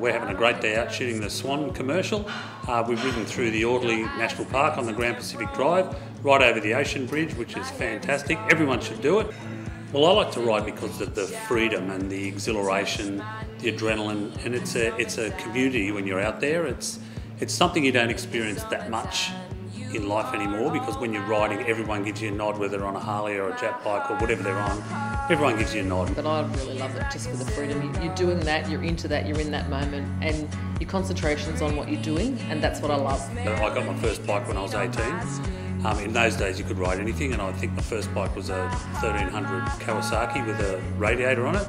We're having a great day out shooting the Swann commercial. We've ridden through the Orderly National Park on the Grand Pacific Drive, right over the Ocean Bridge, which is fantastic. Everyone should do it. Well, I like to ride because of the freedom and the exhilaration, the adrenaline, and it's a community when you're out there. It's something you don't experience that much in life anymore, because when you're riding, everyone gives you a nod, whether on a Harley or a jet bike or whatever they're on, everyone gives you a nod. But I really love it just for the freedom. You're doing that, you're into that, you're in that moment, and your concentration's on what you're doing, and that's what I love. I got my first bike when I was 18. In those days you could ride anything, and I think my first bike was a 1300 Kawasaki with a radiator on it.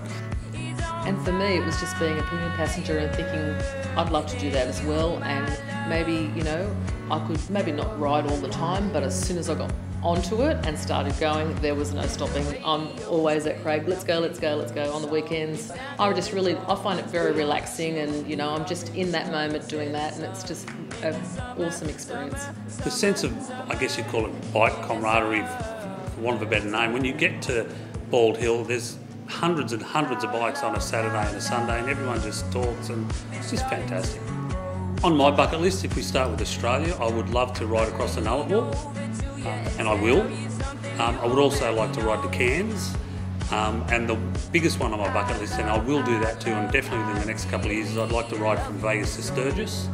And for me it was just being a premium passenger and thinking I'd love to do that as well, and maybe, you know, I could maybe not ride all the time, but as soon as I got onto it and started going, there was no stopping. I'm always at Craig, let's go, let's go, let's go, on the weekends. I find it very relaxing, and you know, I'm just in that moment doing that, and it's just an awesome experience. The sense of, I guess you'd call it bike camaraderie, for want of a better name. When you get to Bald Hill, there's hundreds and hundreds of bikes on a Saturday and a Sunday, and everyone just talks, and it's just fantastic. On my bucket list, if we start with Australia, I would love to ride across the Nullarbor. And I will. I would also like to ride to Cairns, and the biggest one on my bucket list, and I will do that too, and definitely within the next couple of years, is I'd like to ride from Vegas to Sturgis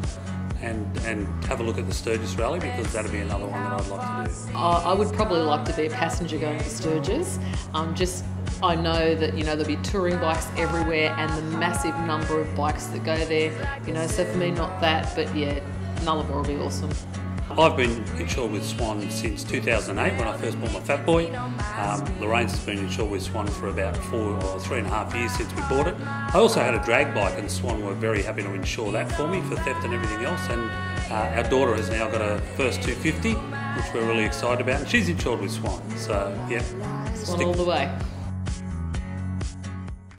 and have a look at the Sturgis Rally, because that'd be another one that I'd like to do. I would probably like to be a passenger going to Sturgis. I know that, you know, there'll be touring bikes everywhere, and the massive number of bikes that go there, you know, so for me not that, but yeah, Nullarbor will be awesome. I've been insured with Swann since 2008 when I first bought my Fat Boy. Lorraine's has been insured with Swann for about 3.5 years since we bought it. I also had a drag bike, and Swann were very happy to insure that for me for theft and everything else, and our daughter has now got a first 250, which we're really excited about, and she's insured with Swann, so yeah. Swann all the way.